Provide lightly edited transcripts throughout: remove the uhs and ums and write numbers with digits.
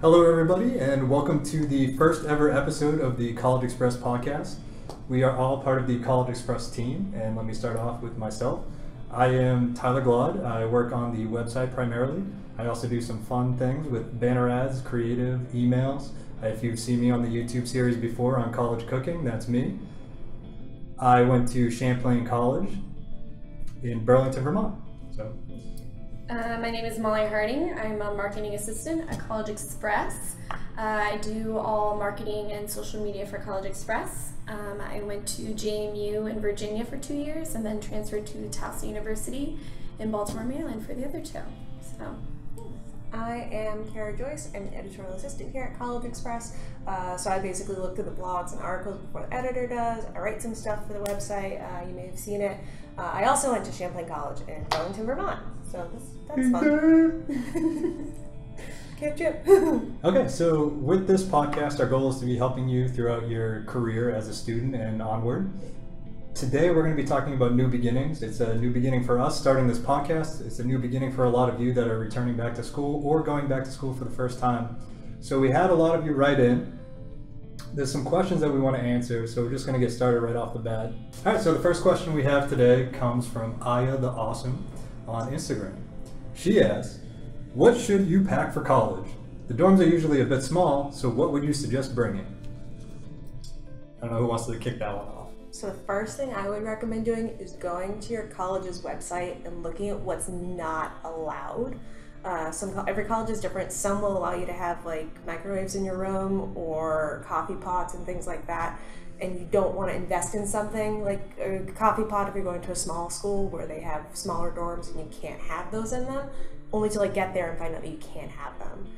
Hello everybody and welcome to the first ever episode of the College Express podcast. We are all part of the College Express team, and let me start off with myself. I am Tyler Glaude. I work on the website primarily. I also do some fun things with banner ads, creative, emails. If you've seen me on the YouTube series before on college cooking, that's me. I went to Champlain College in Burlington, Vermont. So, my name is Molly Harding. I'm a marketing assistant at College Express. I do all marketing and social media for College Express. I went to JMU in Virginia for 2 years and then transferred to Towson University in Baltimore, Maryland for the other two. So, I am Kara Joyce. I'm an editorial assistant here at College Express. So I basically look through the blogs and articles before the editor does. I write some stuff for the website. You may have seen it. I also went to Champlain College in Burlington, Vermont. So that's fun. Can't chip. Okay, so with this podcast, our goal is to be helping you throughout your career as a student and onward. Today, we're going to be talking about new beginnings. It's a new beginning for us starting this podcast. It's a new beginning for a lot of you that are returning back to school or going back to school for the first time. So we had a lot of you write in. There's some questions that we want to answer, so we're just going to get started right off the bat. All right, so the first question we have today comes from Aya the Awesome on Instagram. She asks, what should you pack for college? The dorms are usually a bit small, so what would you suggest bringing? I don't know who wants to kick that one off. So the first thing I would recommend doing is going to your college's website and looking at what's not allowed. Every college is different. Some will allow you to have like microwaves in your room or coffee pots and things like that. And you don't want to invest in something like a coffee pot if you're going to a small school where they have smaller dorms and you can't have those in them, only to like get there and find out that you can't have them.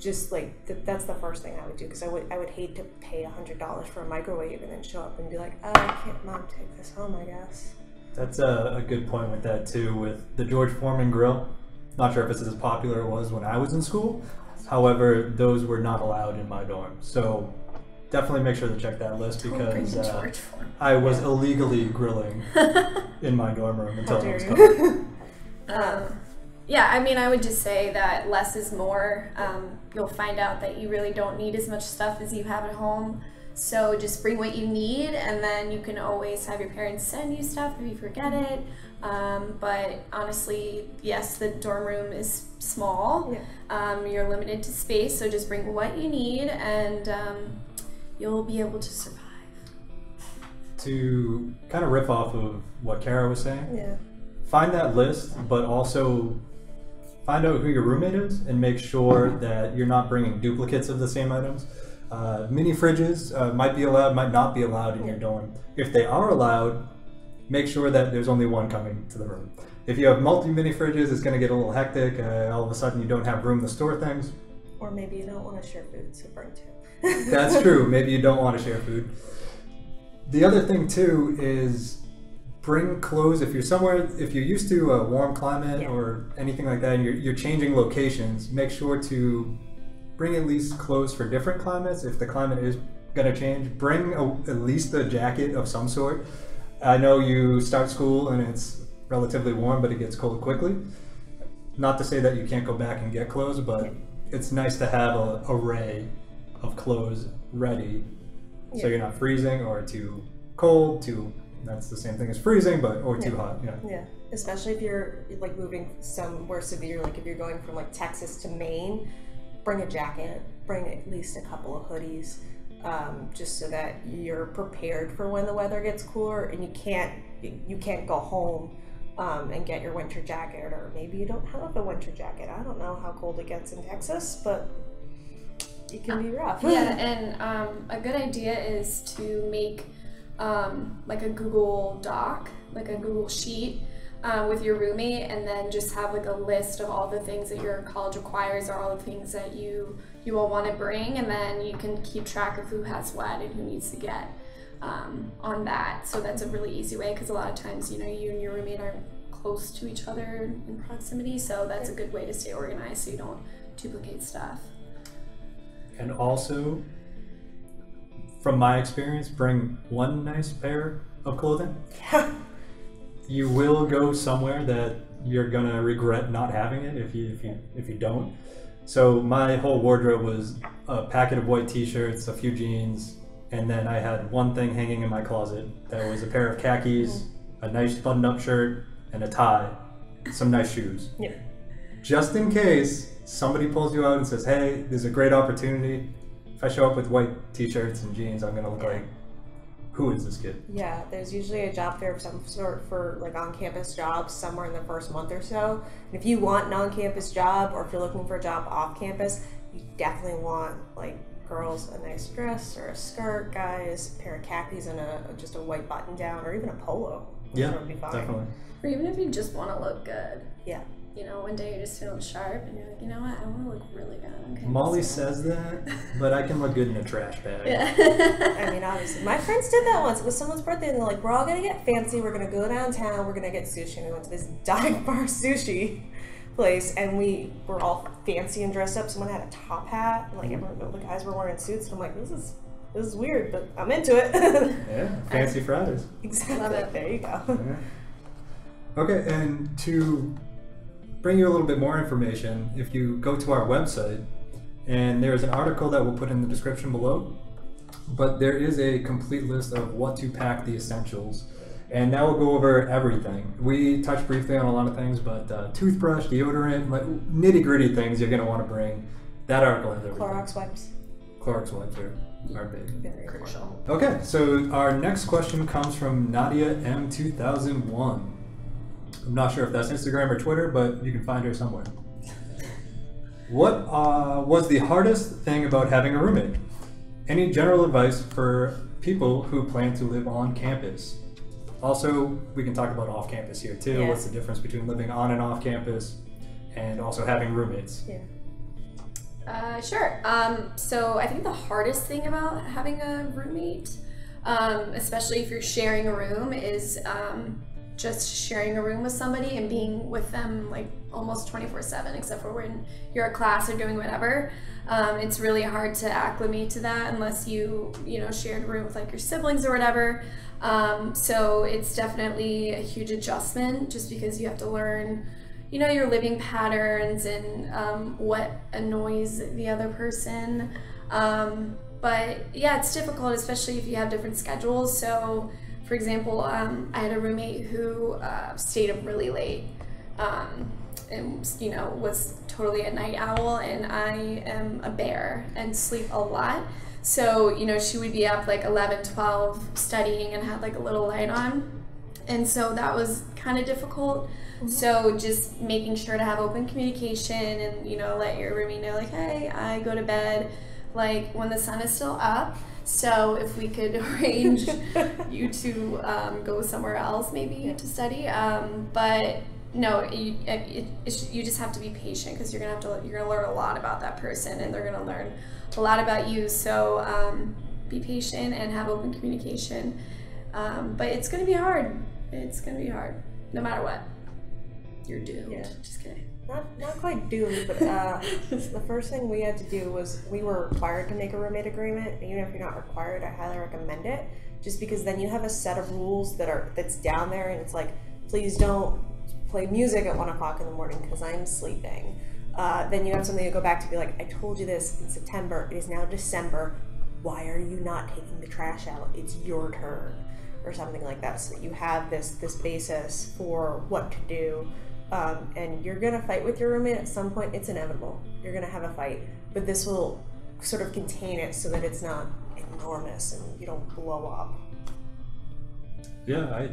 Just like that's the first thing I would do, because I would hate to pay $100 for a microwave and then show up and be like, oh, I can't, Mom, take this home, I guess. That's a good point with that too, with the George Foreman grill. Not sure if it's as popular as it was when I was in school. However, those were not allowed in my dorm. So definitely make sure to check that list, because I was illegally grilling in my dorm room until I was gone. Yeah, I mean, I would just say that less is more. You'll find out that you really don't need as much stuff as you have at home. So just bring what you need, and then you can always have your parents send you stuff if you forget it. But honestly, yes, the dorm room is small. Yeah. You're limited to space, so just bring what you need, and you'll be able to survive. To kind of riff off of what Kara was saying, yeah. Find that list, but also find out who your roommate is and make sure that you're not bringing duplicates of the same items. Mini fridges might be allowed, might not be allowed in your dorm. If they are allowed, make sure that there's only one coming to the room. If you have multi mini fridges, it's going to get a little hectic. All of a sudden you don't have room to store things. Or maybe you don't want to share food, so bring two. That's true. Maybe you don't want to share food. The other thing too is bring clothes. If you're somewhere, if you're used to a warm climate or anything like that, and you're changing locations, make sure to bring at least clothes for different climates. If the climate is going to change, bring at least a jacket of some sort. I know you start school and it's relatively warm, but it gets cold quickly. Not to say that you can't go back and get clothes, but it's nice to have an array of clothes ready so you're not freezing or too cold, too. That's the same thing as freezing, but or too hot. Yeah. Yeah. Especially if you're like moving somewhere severe, like if you're going from like Texas to Maine, bring a jacket, bring at least a couple of hoodies, just so that you're prepared for when the weather gets cooler and you can't go home and get your winter jacket, or maybe you don't have a winter jacket. I don't know how cold it gets in Texas, but it can be rough. Yeah, and a good idea is to make like a Google Doc, like a Google Sheet with your roommate, and then just have like a list of all the things that your college requires or all the things that you will want to bring, and then you can keep track of who has what and who needs to get on that. So that's a really easy way, because a lot of times, you know, you and your roommate aren't close to each other in proximity, so that's a good way to stay organized so you don't duplicate stuff. And also, from my experience, bring one nice pair of clothing. You will go somewhere that you're gonna regret not having it if you don't. So my whole wardrobe was a packet of white t-shirts, a few jeans, and then I had one thing hanging in my closet that was a pair of khakis, a nice button-up shirt, and a tie, some nice shoes. Yeah. Just in case somebody pulls you out and says, hey, there's a great opportunity. If I show up with white t-shirts and jeans, I'm gonna look like, who is this kid? Yeah, there's usually a job fair of some sort for like on-campus jobs somewhere in the first month or so. And if you want an on-campus job or if you're looking for a job off-campus, you definitely want, like, girls a nice dress or a skirt, guys a pair of khakis and just a white button-down or even a polo. Yeah, would be fine. Definitely. Or even if you just want to look good. Yeah. You know, one day you're just feeling sharp and you're like, you know what, I want to look really good. Okay, Molly says that, but I can look good in a trash bag. Yeah. I mean, obviously. My friends did that once. It was someone's birthday and they're like, we're all going to get fancy. We're going to go downtown. We're going to get sushi. And we went to this dive bar sushi place and we were all fancy and dressed up. Someone had a top hat. And, like, everyone, the guys were wearing suits. And I'm like, this is weird, but I'm into it. Yeah, fancy Fridays. Exactly. Love it. There you go. Yeah. Okay, and to bring you a little bit more information, if you go to our website, and there's an article that we'll put in the description below, but there is a complete list of what to pack, the essentials, and now we'll go over everything. We touched briefly on a lot of things, but toothbrush, deodorant, like nitty-gritty things you're going to want to bring. That article has everything. Clorox wipes. Clorox wipes are big. Very crucial. Okay, so our next question comes from Nadia M2001. I'm not sure if that's Instagram or Twitter, but you can find her somewhere. What was the hardest thing about having a roommate? Any general advice for people who plan to live on campus? Also, we can talk about off campus here too. Yeah. What's the difference between living on and off campus and also having roommates? Yeah. Sure. So I think the hardest thing about having a roommate, especially if you're sharing a room, is just sharing a room with somebody and being with them like almost 24/7, except for when you're at class or doing whatever. It's really hard to acclimate to that unless you shared a room with like your siblings or whatever. So it's definitely a huge adjustment just because you have to learn, you know, your living patterns and what annoys the other person. But yeah, it's difficult, especially if you have different schedules. So for example, I had a roommate who stayed up really late and, you know, was totally a night owl, and I am a bear and sleep a lot. So, you know, she would be up like 11, 12 studying and had like a little light on. And so that was kind of difficult. Mm-hmm. So just making sure to have open communication and, you know, let your roommate know like, hey, I go to bed like when the sun is still up. So if we could arrange you to go somewhere else maybe to study, but no, you just have to be patient because you're gonna learn a lot about that person and they're gonna learn a lot about you. So be patient and have open communication. But it's gonna be hard. It's gonna be hard, no matter what. You're doomed. Yeah. Just kidding. Not quite doomed, but the first thing we had to do was we were required to make a roommate agreement. And even if you're not required, I highly recommend it, just because then you have a set of rules that's down there, and it's like, please don't play music at 1 o'clock in the morning because I'm sleeping. Then you have something to go back to, be like, I told you this in September. It is now December. Why are you not taking the trash out? It's your turn, or something like that, so that you have this basis for what to do. And you're gonna fight with your roommate at some point. It's inevitable. You're gonna have a fight, but this will sort of contain it so that it's not enormous and you don't blow up. Yeah,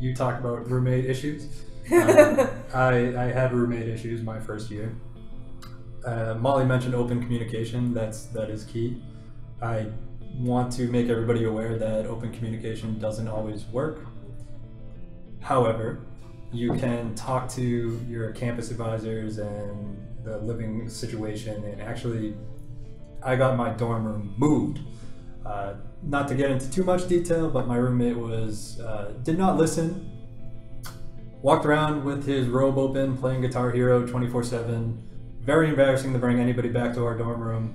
you talk about roommate issues. I had roommate issues my first year. Molly mentioned open communication. That is key. I want to make everybody aware that open communication doesn't always work. However, you can talk to your campus advisors and the living situation, and actually I got my dorm room moved. Not to get into too much detail, but my roommate did not listen, walked around with his robe open playing Guitar Hero 24/7. Very embarrassing to bring anybody back to our dorm room.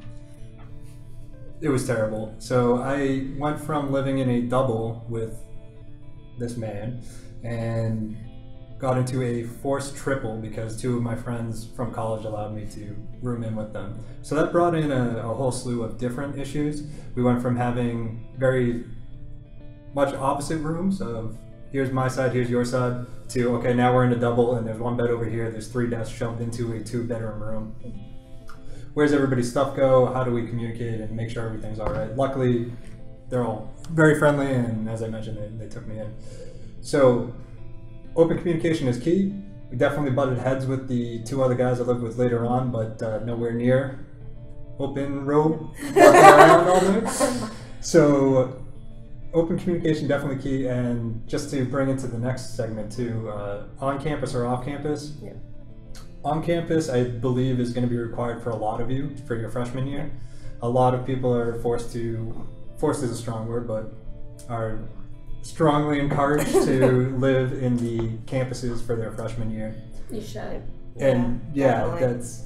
It was terrible. So I went from living in a double with this man and got into a forced triple because two of my friends from college allowed me to room in with them. So that brought in a whole slew of different issues. We went from having very much opposite rooms of here's my side, here's your side, to okay, now we're in a double and there's one bed over here, there's three desks shoved into a two-bedroom room. Where's everybody's stuff go? How do we communicate and make sure everything's all right? Luckily, they're all very friendly, and as I mentioned, they took me in. So open communication is key. We definitely butted heads with the two other guys I lived with later on, but nowhere near open road. So open communication, definitely key. And just to bring into the next segment too, on campus or off campus. Yeah. On campus, I believe, is going to be required for a lot of you for your freshman year. A lot of people are forced is a strong word, but are strongly encouraged to live in the campuses for their freshman year. You should. And yeah, that's,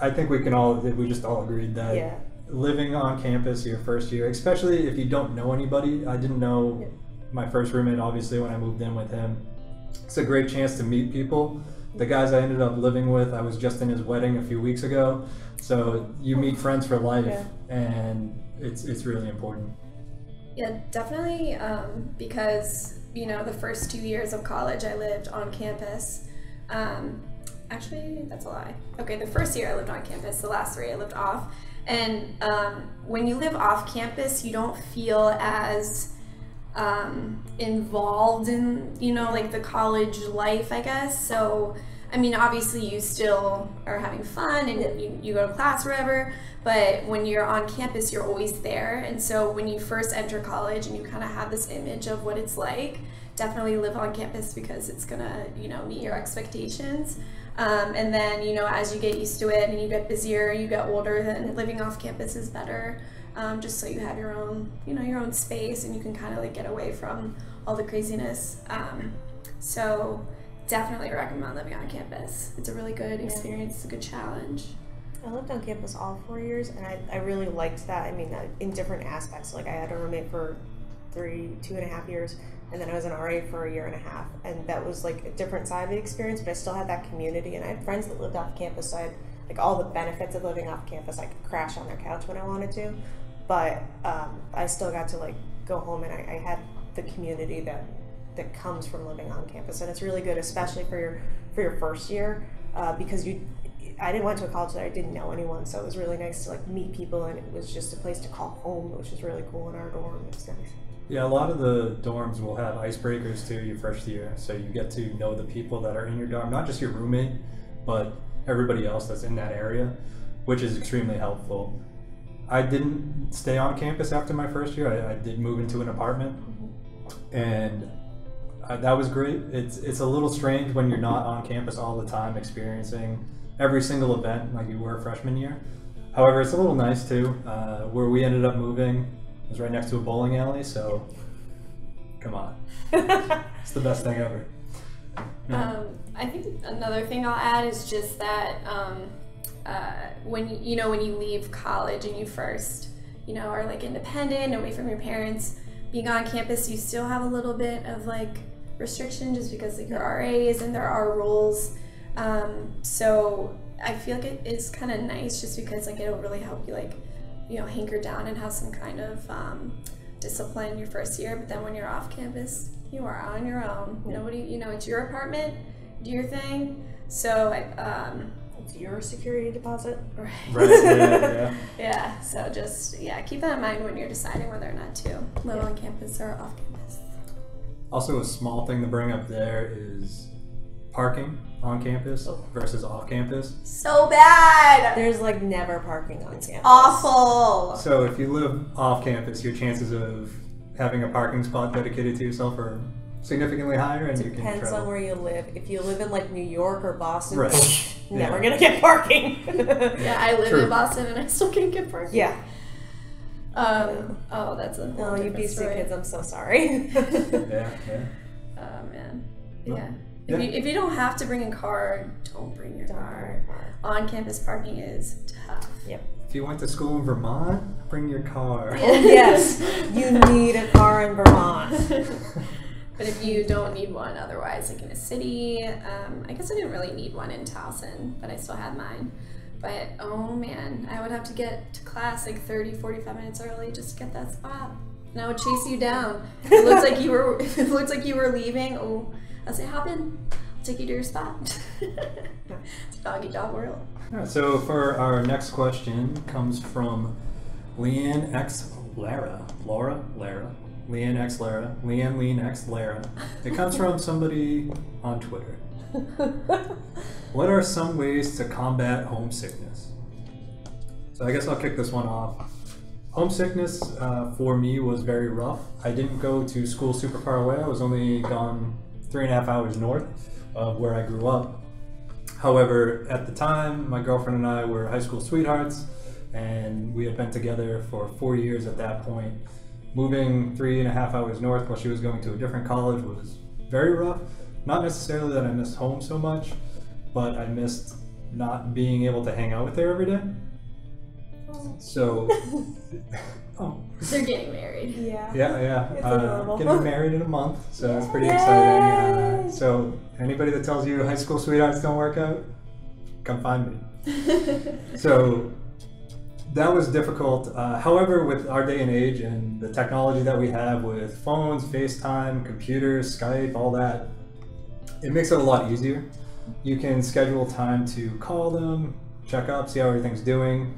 I think we can all, we just all agreed that living on campus your first year, especially if you don't know anybody. I didn't know my first roommate, obviously, when I moved in with him. It's a great chance to meet people. The guys I ended up living with, I was just in his wedding a few weeks ago. So you meet friends for life, and it's really important. Yeah, definitely, because, you know, the first 2 years of college I lived on campus. Actually, that's a lie. Okay, the first year I lived on campus, the last 3 I lived off. And when you live off campus, you don't feel as involved in, you know, like the college life, I guess. So, I mean, obviously you still are having fun and you go to class or whatever, but when you're on campus, you're always there. And so when you first enter college and you kind of have this image of what it's like, definitely live on campus because it's gonna, you know, meet your expectations. And then, you know, as you get used to it and you get busier, you get older, then living off campus is better. Just so you have your own, you know, your own space, and you can kind of like get away from all the craziness. So definitely recommend living on campus. It's a really good experience. It's a good challenge. I lived on campus all 4 years, and I really liked that. I mean, in different aspects. Like I had a roommate for 2.5 years, and then I was an RA for 1.5 years, and that was like a different side of the experience. But I still had that community, and I had friends that lived off campus, so I had like all the benefits of living off campus. I could crash on their couch when I wanted to, but I still got to like go home, and I had the community that comes from living on campus, and it's really good, especially for your first year, because I didn't went to a college that I didn't know anyone, so it was really nice to like meet people, and it was just a place to call home, which was really cool in our dorm. It was nice. Yeah, a lot of the dorms will have icebreakers too your first year, so you get to know the people that are in your dorm, not just your roommate, but everybody else that's in that area, which is extremely helpful. I didn't stay on campus after my first year. I did move into an apartment, and that was great. It's a little strange when you're not on campus all the time experiencing every single event like you were freshman year. However, it's a little nice too. Where we ended up moving was right next to a bowling alley, so come on. It's the best thing ever. I think another thing I'll add is just that when you leave college and you first, you know, are like independent, away from your parents, being on campus, you still have a little bit of like restriction just because like your RAs and there are rules. So I feel like it is kind of nice just because like it'll really help you like, you know, hanker down and have some kind of discipline your first year. But then when you're off campus, you are on your own. Nobody, you know, it's your apartment, do your thing. So it's your security deposit. Right. Yeah, so just, keep that in mind when you're deciding whether or not to live on campus or off campus. Also, a small thing to bring up there is parking on campus versus off campus. So bad! There's like never parking on campus. Awful! So if you live off campus, your chances of having a parking spot dedicated to yourself are significantly higher, and you can travel. Depends on where you live. If you live in like New York or Boston, never gonna get parking. I live in Boston and I still can't get parking. Yeah. Oh, that's a no. You BC kids, I'm so sorry. Oh man. Yeah. If you don't have to bring a car, don't bring your car. On campus parking is tough. Yep. If you went to school in Vermont, bring your car. Oh, yes, you need a car in Vermont. But if you don't need one otherwise, like in a city, I guess I didn't really need one in Towson, but I still had mine. But oh man, I would have to get to class like 30, 45 minutes early just to get that spot. And I would chase you down. It looks like you were leaving. Oh, I'll say, hop in, I'll take you to your spot. It's a doggy dog world. All right, so for our next question comes from Leanne X Lara. Leanne X Lara. Leanne X Lara. It comes from somebody on Twitter. What are some ways to combat homesickness? So I guess I'll kick this one off. Homesickness for me was very rough. I didn't go to school super far away. I was only gone 3.5 hours north of where I grew up. However, at the time, my girlfriend and I were high school sweethearts, and we had been together for 4 years at that point. Moving 3.5 hours north while she was going to a different college was very rough. Not necessarily that I missed home so much, but I missed not being able to hang out with her every day. So, oh. They're getting married. Yeah. Yeah, yeah. Getting married in a month, so that's pretty exciting. So anybody that tells you high school sweethearts don't work out, come find me. So that was difficult. However, with our day and age and the technology that we have with phones, FaceTime, computers, Skype, all that, it makes it a lot easier. You can schedule time to call them, check up, see how everything's doing.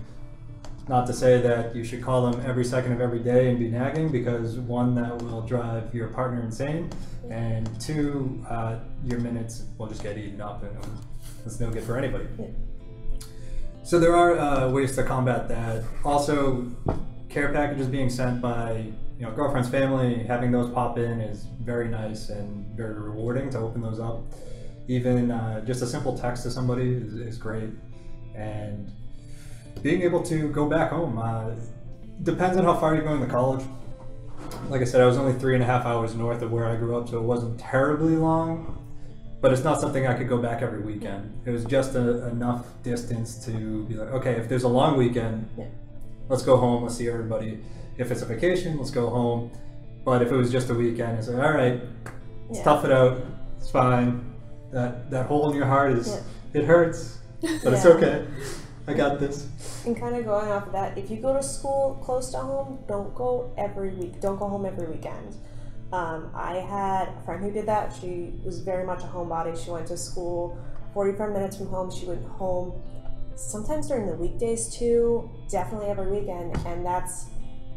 Not to say that you should call them every second of every day and be nagging, because one, that will drive your partner insane, and two, your minutes will just get eaten up, and it's no good for anybody. Yeah. So there are ways to combat that. Also, care packages being sent by girlfriend's family, having those pop in is very nice and very rewarding to open those up. Even just a simple text to somebody is great. And being able to go back home, depends on how far you're going to college. Like I said, I was only 3.5 hours north of where I grew up, so it wasn't terribly long, but it's not something I could go back every weekend. It was just enough distance to be like, okay, if there's a long weekend, let's go home, let's see everybody. If it's a vacation, let's go home. But if it was just a weekend, it's like, all right, let's tough it out, it's fine. That hole in your heart is, it hurts, but it's okay. I got this. And kind of going off of that, if you go to school close to home, don't go every week. Don't go home every weekend. I had a friend who did that. She was very much a homebody. She went to school 45 minutes from home. She went home sometimes during the weekdays too, definitely every weekend, and that's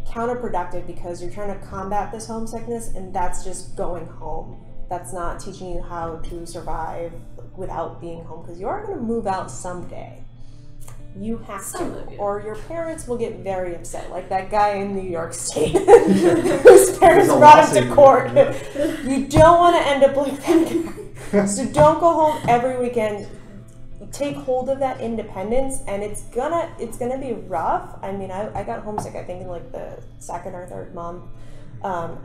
counterproductive because you're trying to combat this homesickness, and that's just going home. That's not teaching you how to survive without being home, because you are going to move out someday. You have to, or your parents will get very upset, like that guy in New York State whose parents brought him to court. You don't want to end up like that. So don't go home every weekend. Take hold of that independence, and it's gonna be rough. I mean, I got homesick, I think, in like the second or third month,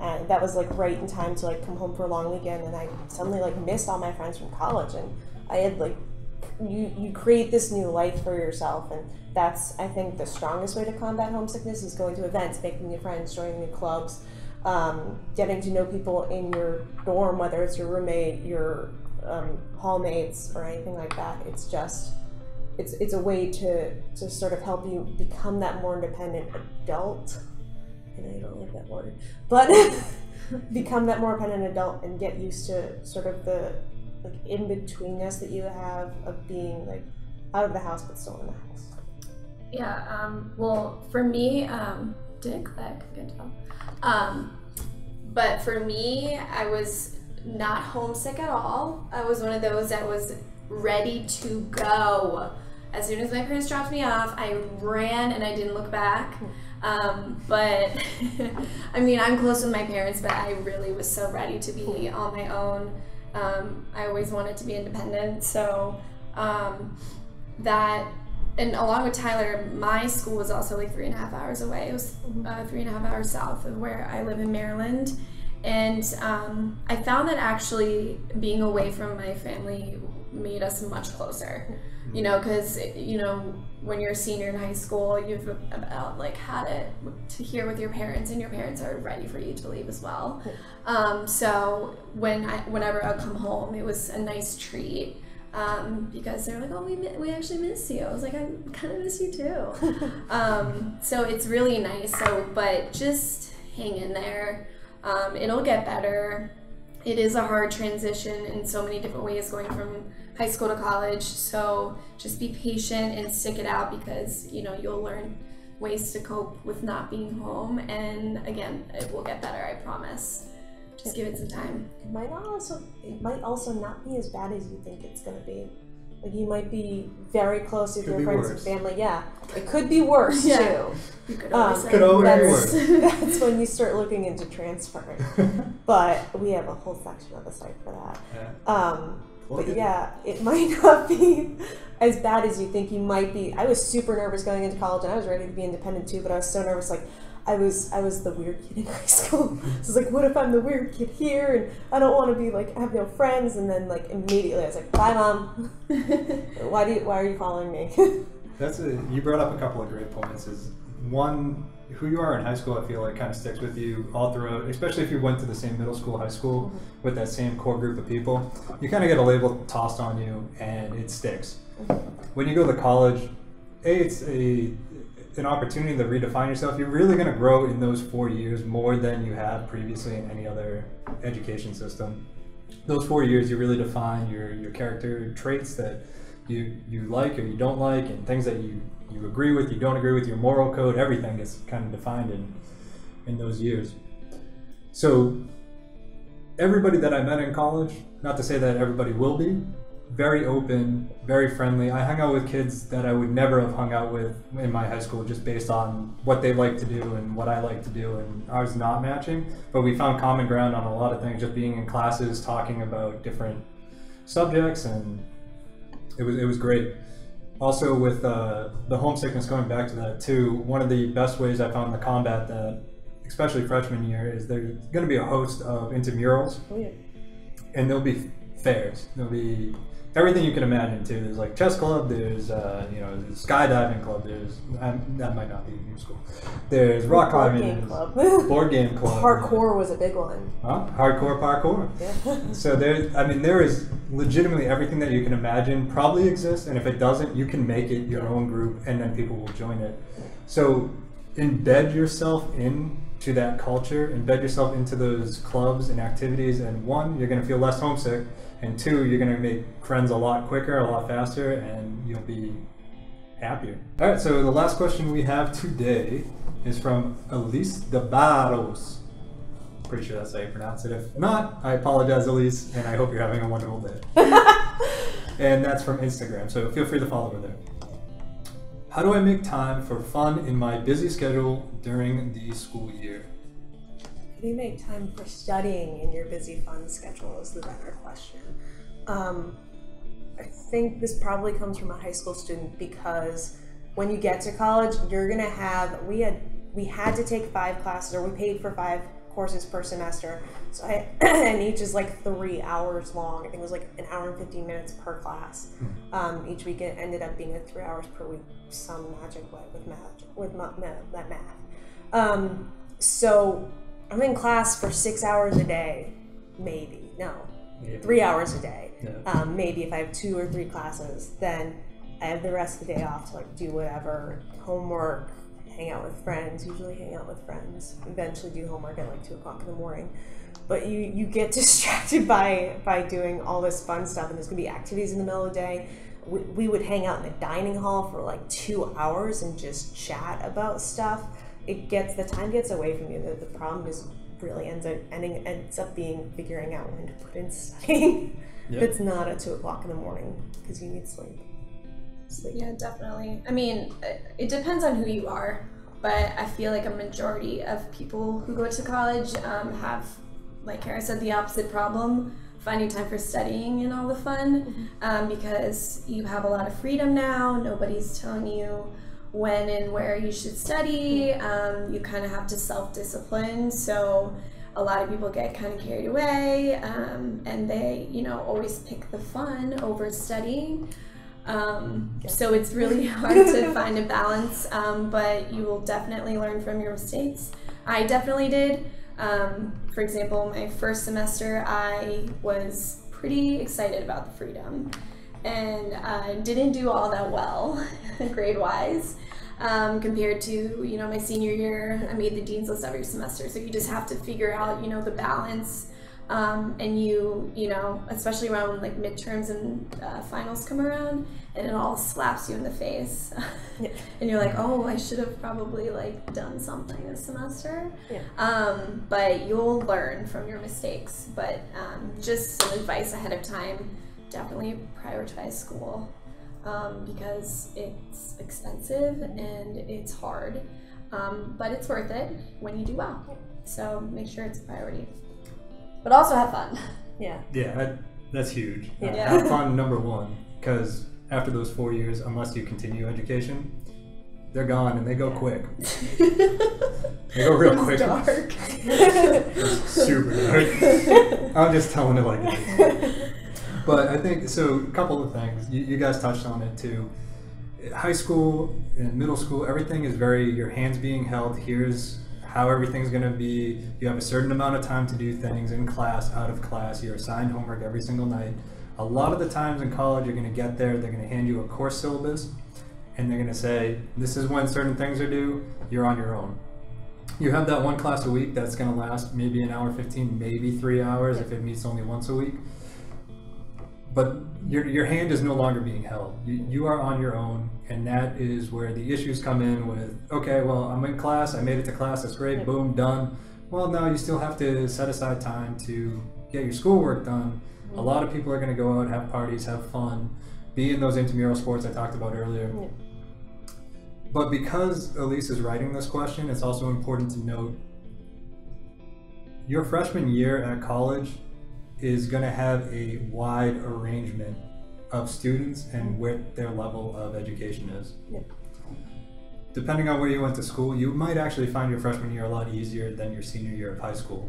and that was like right in time to like come home for a long weekend, and I suddenly like missed all my friends from college, and I had like, you create this new life for yourself, and that's, I think, the strongest way to combat homesickness is going to events, making new friends, joining new clubs, getting to know people in your dorm, whether it's your roommate, your hallmates, or anything like that. It's just, it's a way to sort of help you become that more independent adult. I know you don't like that word, but become that more independent adult and get used to sort of the like in-betweenness that you have of being like out of the house but still in the house. Yeah, well, for me, did it click? Good job. But for me, I was not homesick at all. I was one of those that was ready to go. As soon as my parents dropped me off, I ran and I didn't look back. But I mean, I'm close with my parents, but I really was so ready to be on my own. I always wanted to be independent, so that, and along with Tyler, my school was also like 3.5 hours away. It was 3.5 hours south of where I live in Maryland, and I found that actually being away from my family made us much closer, you know, because, you know, when you're a senior in high school, you've about like had it to hear with your parents, and your parents are ready for you to leave as well. So whenever I come home, it was a nice treat, because they're like, oh, we actually miss you. I was like, I kind of miss you too. So it's really nice. So, but just hang in there. It'll get better. It is a hard transition in so many different ways going from high school to college, so just be patient and stick it out, because you know you'll learn ways to cope with not being home, and again, it will get better, I promise. Just give it some time. It might also not be as bad as you think it's going to be. Like, you might be very close with your friends and family. Yeah, it could be worse too. You could always be worse. That's when you start looking into transferring. But we have a whole section of the site for that. Yeah. But yeah, it might not be as bad as you think. You might be. I was super nervous going into college, and I was ready to be independent too. But I was so nervous, like. I was the weird kid in high school. So I was like, what if I'm the weird kid here, and I don't want to be like, I have no friends. And then like immediately I was like, bye mom. Why are you following me? You brought up a couple of great points. Is one, who you are in high school, I feel like kind of sticks with you all throughout, especially if you went to the same middle school, high school, mm-hmm. with that same core group of people. You kind of get a label tossed on you and it sticks. Mm-hmm. When you go to college, it's an opportunity to redefine yourself. You're really going to grow in those 4 years more than you have previously in any other education system. Those 4 years, you really define your character traits that you like or you don't like, and things that you agree with, you don't agree with, your moral code, everything gets kind of defined in those years. So everybody that I met in college, not to say that everybody will be, very open, very friendly. I hung out with kids that I would never have hung out with in my high school, just based on what they like to do and what I like to do, and I was not matching. But we found common ground on a lot of things, just being in classes, talking about different subjects, and it was great. Also with the homesickness, going back to that too, one of the best ways I found to combat that, especially freshman year, is there's going to be a host of intramurals, and there'll be fairs, there'll be everything you can imagine too. There's like chess club, there's you know, there's skydiving club, there's that might not be in your school. There's rock climbing club, board game club. Parkour was a big one. Huh? Hardcore parkour. Yeah. So there, I mean, there is legitimately everything that you can imagine probably exists, and if it doesn't, you can make it your own group, and then people will join it. So embed yourself into that culture, embed yourself into those clubs and activities, and one, you're going to feel less homesick. And two, you're going to make friends a lot quicker, a lot faster, and you'll be happier. All right, so the last question we have today is from Elise De Barros. Pretty sure that's how you pronounce it. If not, I apologize, Elise, and I hope you're having a wonderful day. And that's from Instagram, so feel free to follow her there. How do I make time for fun in my busy schedule during the school year? We make time for studying in your busy, fun schedule is the better question. I think this probably comes from a high school student, because when you get to college, you're gonna have, we had to take 5 classes, or we paid for 5 courses per semester. So and each is like 3 hours long. I think it was like an hour and 15 minutes per class. Each weekend ended up being like 3 hours per week, some magic way with math. So I'm in class for 6 hours a day, maybe. No, yeah. 3 hours a day. Yeah. Maybe if I have 2 or 3 classes, then I have the rest of the day off to like do whatever, homework, hang out with friends, eventually do homework at like 2 o'clock in the morning. But you get distracted by doing all this fun stuff, and there's gonna be activities in the middle of the day. We would hang out in the dining hall for like 2 hours and just chat about stuff. The time gets away from you. The problem is really ends up being figuring out when to put in studying. Yep. That's not at 2 o'clock in the morning, because you need sleep. Yeah, definitely. I mean, it depends on who you are, but I feel like a majority of people who go to college have, like Kara said, the opposite problem, finding time for studying and all the fun, because you have a lot of freedom now. Nobody's telling you when and where you should study. You kind of have to self-discipline. So a lot of people get kind of carried away, and they, you know, always pick the fun over studying. So it's really hard to find a balance, but you will definitely learn from your mistakes. I definitely did. For example, my first semester, I was pretty excited about the freedom and didn't do all that well grade-wise. Compared to, you know, my senior year, I made the dean's list every semester. So you just have to figure out, you know, the balance, and you know, especially around like midterms and finals come around, and it all slaps you in the face. Yeah. And you're like, oh, I should have probably like done something this semester. Yeah. But you'll learn from your mistakes. But just some advice ahead of time, definitely prioritize school. Because it's expensive and it's hard, but it's worth it when you do well. So make sure it's a priority, but also have fun. Yeah. Yeah, that's huge. Yeah. Yeah. Have fun, number one, because after those 4 years, unless you continue education, they're gone and they go quick. They go real quick. Dark. It's super dark. I'm just telling it like that. But I think, so a couple of things, you guys touched on it too. High school and middle school, everything is very, your hands being held, here's how everything's going to be, you have a certain amount of time to do things in class, out of class, you're assigned homework every single night. A lot of the times in college, you're going to get there, they're going to hand you a course syllabus, and they're going to say, this is when certain things are due, you're on your own. You have that one class a week that's going to last maybe an hour 15, maybe 3 hours if it meets only once a week. But your hand is no longer being held. You are on your own, and that is where the issues come in with, okay, well, I'm in class, I made it to class, that's great, boom, done. Well, no, you still have to set aside time to get your schoolwork done. Mm-hmm. A lot of people are gonna go out, have parties, have fun, be in those intramural sports I talked about earlier. Yeah. But because Elise is writing this question, it's also important to note your freshman year at college is going to have a wide arrangement of students and what their level of education is. Yep. Depending on where you went to school, you might actually find your freshman year a lot easier than your senior year of high school.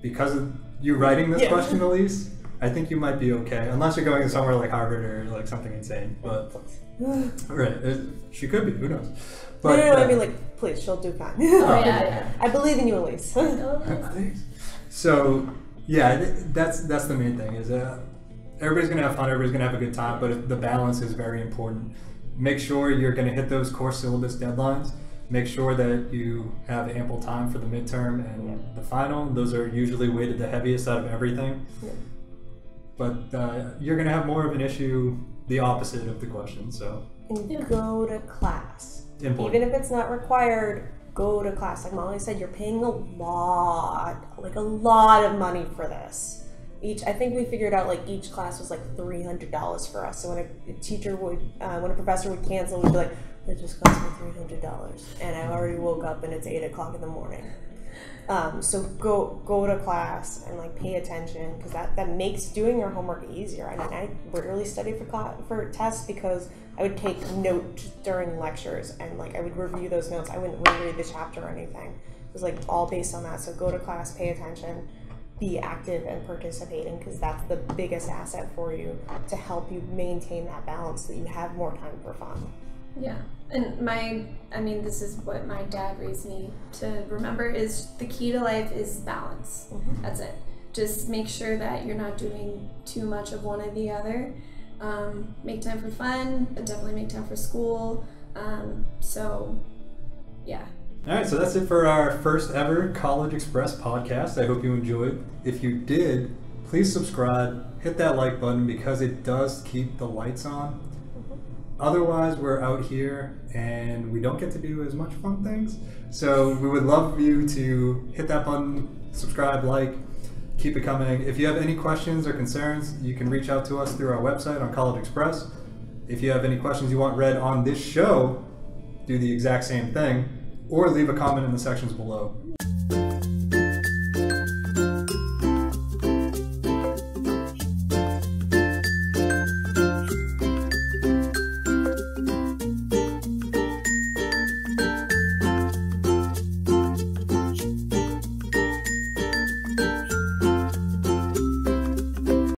Because of you writing this question, Elise, I think you might be okay, unless you're going somewhere like Harvard or like something insane. But right, she could be, who knows? But, no, I mean, like, please, she'll do fine. Yeah. I believe in you, Elise. So. Yeah, that's the main thing is everybody's going to have fun, everybody's going to have a good time, but the balance is very important. Make sure you're going to hit those course syllabus deadlines. Make sure that you have ample time for the midterm and the final. Those are usually weighted the heaviest out of everything. Yeah. But you're going to have more of an issue, the opposite of the question, so. And go to class. Important. Even if it's not required. Go to class. Like Molly said, you're paying a lot of money for this. I think we figured out like each class was like $300 for us. So when a professor would cancel, we'd be like, it just cost me $300. And I already woke up and it's 8 o'clock in the morning. So go to class and like pay attention, because that makes doing your homework easier. I mean, I rarely studied for tests because I would take notes during lectures and like I would review those notes. I wouldn't reread the chapter or anything. It was like all based on that. So go to class, pay attention, be active and participating, because that's the biggest asset for you to help you maintain that balance so that you have more time for fun. Yeah. And I mean, this is what my dad raised me to remember is the key to life is balance. Mm-hmm. That's it. Just make sure that you're not doing too much of one or the other. Make time for fun, but definitely make time for school. So, yeah. All right, so that's it for our first ever College Express podcast. I hope you enjoyed. If you did, please subscribe, hit that like button, because it does keep the lights on. Otherwise, we're out here and we don't get to do as much fun things. So we would love you to hit that button, subscribe, like, keep it coming. If you have any questions or concerns, you can reach out to us through our website on College Express. If you have any questions you want read on this show, do the exact same thing, or leave a comment in the sections below.